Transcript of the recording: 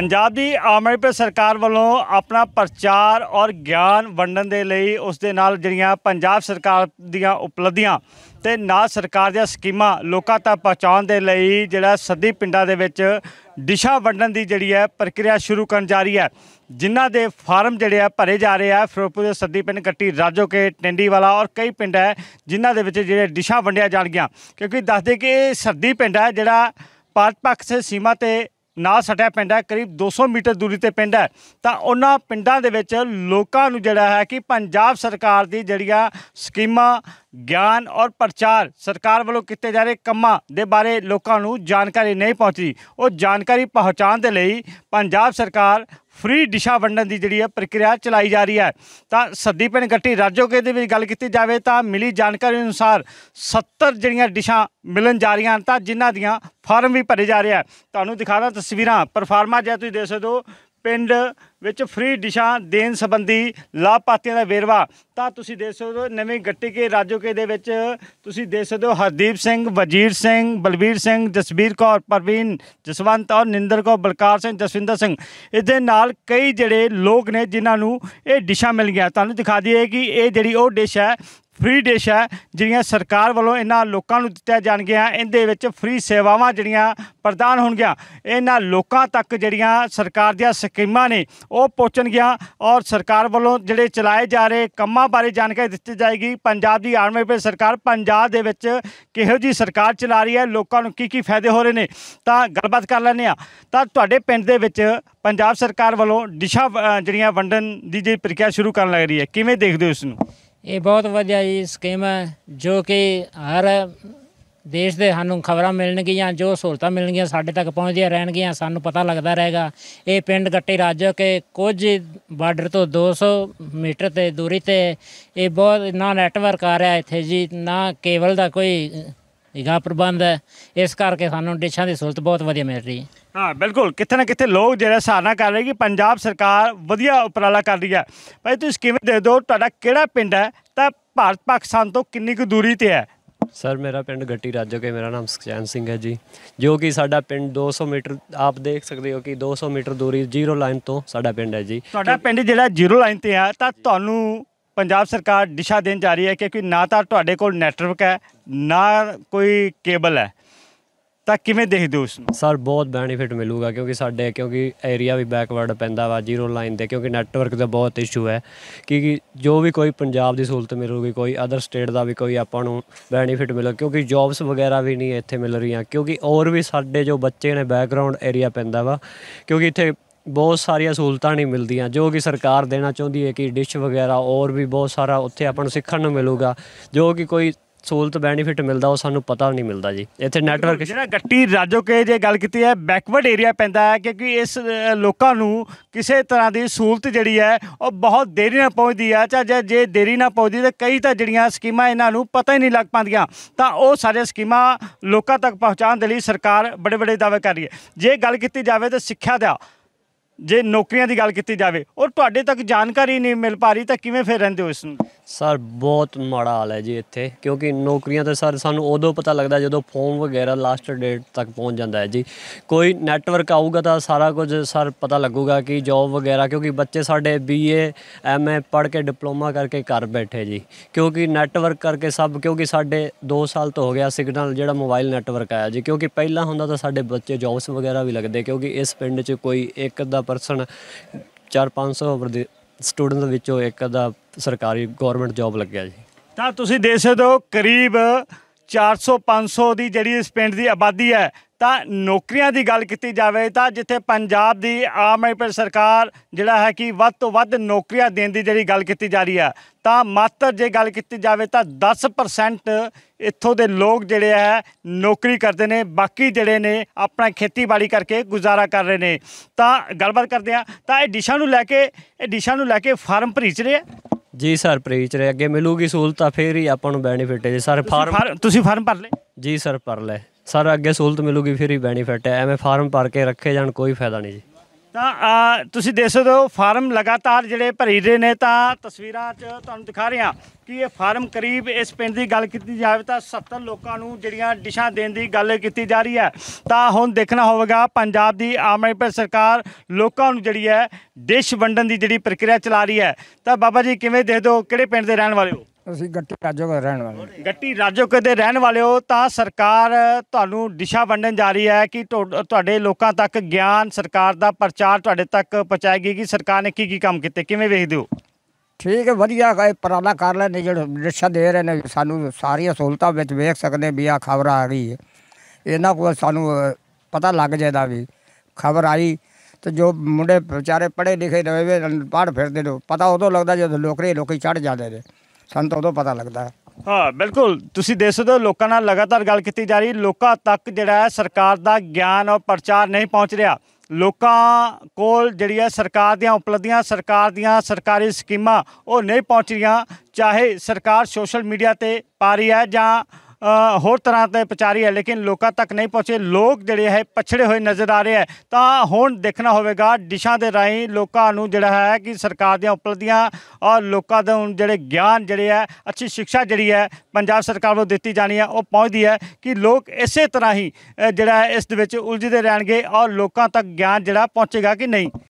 पंजाब की आम आदमी सरकार वालों अपना प्रचार और ज्ञान वंडन के लिए उस दे नाल जिहड़ियां पंजाब सरकार दीआं उपलब्धियां ते नाल सरकार दीआं स्कीमां लोकां तक पहुँचाउण दे लई जिहड़ा सद्दी पिंडां दे विच डिशा वंडन की जिहड़ी है प्रक्रिया शुरू करन जा रही है। जिन्हां दे फार्म जिहड़े भरे जा रहे हैं फिरोजपुर के सद्दी पिंड गट्टी राजोके टेंडी वाला और कई पिंड है जिन्हां दे विच जिहड़े डिशा वंडिया जाणगियां क्योंकि दसदे कि सद्दी पिंड है जिहड़ा पाक पाक सीमा ते ना सटिया पिंड है करीब 200 मीटर दूरी ते पिंड है तो उन्हां पिंडां दे विच लोकां नूं जिहड़ा है कि पंजाब सरकार दी जिहड़ियां स्कीमां ज्ञान और प्रचार सरकार वालों किए जा रहे कामों के बारे लोगों को जानकारी नहीं पहुँची और जानकारी पहुँचाने के लिए पंजाब सरकार फ्री डिशा वंडन की जी प्रक्रिया चलाई जा रही है। तो सद्दी पिंड गट्टी राजोके की गल की जाए तो मिली जानकारी अनुसार 70 डिशा मिलन जा रही हैं तो जिन्हों दियां फार्म भी भरे जा रहे हैं। तो दिखा रहा तस्वीर परफार्मा जो तुम देख सकते हो पिंड विच फ्री डिशा देन संबंधी लाभार्थियों का वेरवा तो तुसी देख सकते हो नवी गट्टी के राजोके दे विच तुसी देख सकते हो हरदीप सिंह, वजीर सिंह, बलबीर सिंह, जसबीर कौर, परवीन, जसवंत और निंदर कौर, बलकार सिंह, जसविंदर सिंह इसदे नाल कई जिहड़े लोग ने जिन्हां नूं ये डिशा मिल गई। तुहानूं दिखा दईए कि ये जिहड़ी वो डिश है फ्री डिश है जिहड़ियां सरकार वालों इन्हां लोकां नूं दित्तियां जाणगियां इहदे विच फ्री सेवावां जिहड़ियां प्रदान होणगियां इन्हां लोकां तक जिहड़ियां सरकार दीआं स्कीमां ने वो पहुँचणगियां और सरकार वालों जिहड़े चलाए जा रहे कामां बारे जानकारी दित्ती जाएगी। पंजाब दी आम आदमी सरकार पंजाब दे विच किहो जी सरकार चला रही है लोकां नूं की फायदे हो रहे ने तां गलबात कर लैंदे आ। तां तुहाडे पिंड दे विच पंजाब सरकार वालों डिशा जिहड़ियां वंडन दी जी प्रक्रिया शुरू करन लग रही है किवें देखदे हो इस नूं? ये बहुत वधिया जी स्कीम है जो कि हर देश के सानू खबर मिलनगियां जो सहूलत मिलनगियां साढ़े तक पहुँचदिया रहनगियां सानू पता लगता रहेगा। ये पिंड गट्टी राजोके कुछ बार्डर तो 200 मीटर ते दूरी ते ये बहुत ना नैटवर्क आ रहा इत्थे जी ना केबल का कोई गा प्रबंध है इस करके सानू डिशां की सहूलत बहुत वधिया मिल रही है। हाँ बिल्कुल कितने ना कितने लोग जो सराहना कर रहे कि पंजाब सरकार वधिया उपराला कर रही है। भाई तुम किवें दे दो तुहाडा किहड़ा पिंड है तो भारत पाकिस्तान तो कितनी की दूरी ते है? सर मेरा पिंड गट्टी राजोके मेरा नाम सुखचैन सिंह है जी जो कि साडा पिंड 200 मीटर आप देख सकते हो कि 200 मीटर दूरी जीरो लाइन तो साडा पिंड है जी। तुहाडा पिंड जिहड़ा जीरो लाइन ते है तो तुहानूं पंजाब सरकार दिशा देन जा रही है क्योंकि ना तो तुहाडे कोल नैटवर्क है ना कोई केबल है तो किवें देखदे हो उसनूं? सर बहुत बेनीफिट मिलेगा क्योंकि साढ़े क्योंकि एरिया भी बैकवर्ड पैंदा वा जीरो लाइन दे क्योंकि नैटवर्क का बहुत इशू है कि जो भी कोई पंजाब की सहूलत मिलेगी कोई अदर स्टेट का भी कोई आपां नूं बेनीफिट मिलेगा क्योंकि जॉब्स वगैरह भी नहीं इत्थे मिल रही क्योंकि और भी साढ़े जो बच्चे ने बैकग्राउंड एरिया पैंदा वा क्योंकि इत्थे बहुत सारिया सहूलत नहीं मिलदियाँ जो कि सरकार देना चाहती है कि डिश वगैरह और भी बहुत सारा उत्थे आपां नूं सिक्खण नूं मिलेगा जो कि कोई सहूलत बेनीफिट मिलता वो सानू पता नहीं मिलता जी। इतने नैटवर्क जिहड़ा गट्टी राजोके जे गल कीती है बैकवर्ड एरिया पैंदा है क्योंकि इस लोकां नू किसी तरह की सहूलत जिहड़ी है वह बहुत देरी ना पहुँचती है चाहे जे देरी ना पहुँचती तो कई तो जिहड़ियां स्कीमां इन्हां नू पता ही नहीं लग पांदियां तां ओह सारियां स्कीमां लोकां तक पहुँचाउण दे लई सरकार बड़े बड़े दावे कर रही है। जे गल कीती जावे तो सिक्ख्या दा जे नौकरियां की गल की जाए और तुहाडे तक जानकारी नहीं मिल पा रही तो किवें फिर रहिंदे हो इस नूं? सर बहुत माड़ा हाल है जी इत्थे क्योंकि नौकरियां तो सर सानू उदों पता लगता जो फॉर्म वगैरह लास्ट डेट तक पहुँच जाता है जी कोई नैटवर्क आऊगा तो सारा कुछ सर पता लगेगा कि जॉब वगैरह क्योंकि बच्चे साढ़े BA MA पढ़ के डिप्लोमा करके घर बैठे जी क्योंकि नैटवर्क करके सब क्योंकि साढ़े 2 साल तो हो गया सिग्नल जो मोबाइल नैटवर्क आया जी क्योंकि पहला होंदा तो साढ़े बच्चे जॉब्स वगैरह भी लगते क्योंकि इस पिंड च कोई एक अद्धा परसन 400-500 स्टूडेंट विचों एक अद्धा सरकारी गौरमेंट जॉब लग्या जी। तो तुसी देख सकदे हो करीब 400-500 की जिहड़ी इस पिंड की आबादी है तो नौकरियां की गल की जाए तो जिथे पंजाब की आम आदमी सरकार जिहड़ा है कि वध तो वध नौकरियां देने की जिहड़ी गल की जा रही है तो मात्र जे गल की जाए तो 10% इत्थों के लोग जिहड़े है नौकरी करते हैं बाकी जिहड़े ने अपना खेतीबाड़ी करके गुजारा कर रहे हैं। तो गलबात करते हैं तो ये डिशा नूं लैके फार्म भरी च रहे हैं जी सर प्रीच रहे अगे मिलूगी सहूलत फिर ही आपां नूं बेनीफिट है जी सर। फार्म भर ले जी सर भर ले सर अगे सहूलत मिलूगी फिर ही बेनीफिट है एवें फार्म भर के रखे जान कोई फायदा नहीं जी। तुसीं देख सकते हो फार्म लगातार जिहड़े भरी रहे ने। तो तस्वीरां तुहानूं दिखा रहे हैं कि ये फार्म करीब इस पिंड की गल की जाए तो 70 लोगों को जिहड़ियां डिशां देने की गल की जा रही है। तो हुण देखना होगा पंजाब की आम आदमी सरकार लोगों को जिहड़ी है डिश वंडन की जिहड़ी प्रक्रिया चला रही है। तो बाबा जी किवें दे दो किहड़े पिंड दे रहण वाले हो? असीं गट्टी राजोके दे रहण वाले। गट्टी राजोके दे रहण वाले हो। तो सरकार तुहानूं दिशा वंडण जा रही है कि तुहाडे लोकां तक ज्ञान सरकार दा प्रचार तुहाडे तक पहुंचाएगी कि सरकार ने की काम कीते, किवें वेखदे हो? ठीक है, वधिया उपराला कर लैंदे जिहड़े दिशा दे रहे ने। सानूं सारियां सहूलतां विच वेख सकदे भी आ खबर आ रही है, इन्हां कोल सानूं पता लग जाएगा भी खबर आई। तो जो मुंडे बेचारे पढ़े लिखे रहे पढ़ फिरदे ने पता उदों लगदा जदों नौकरी लोकी चढ़ जाते हैं, सानूं तो उदों पता लगता है। हाँ बिल्कुल, तुसीं देख सकदे हो लोकां नाल लगातार गल कीती जा रही। लोकां तक जिहड़ा सरकार दा ज्ञान और प्रचार नहीं पहुँच रहा। लोकां कोल जिहड़ी है सरकार दीआं उपलब्धियां सरकार दीआं सरकारी स्कीमां वो नहीं पहुँच रहीआं, चाहे सरकार सोशल मीडिया ते पा रही है जां होर तरह से पहुँचा रही है, लेकिन लोगों तक नहीं पहुँचे। लोग जोड़े है पछड़े हुए नज़र आ रहे हैं। तो हुण देखना होगा डिशा के राही लोगों को जोड़ा है कि सरकार दी उपलब्धियां और लोगों के जोड़े ज्ञान जोड़े है अच्छी शिक्षा जी है पंजाब सरकार वो दी जानी है वह पहुँचती है कि लोग इस तरह ही जोड़ा है इस उलझते रहेंगे और लोगों तक ज्ञान जोड़ा पहुँचेगा कि नहीं।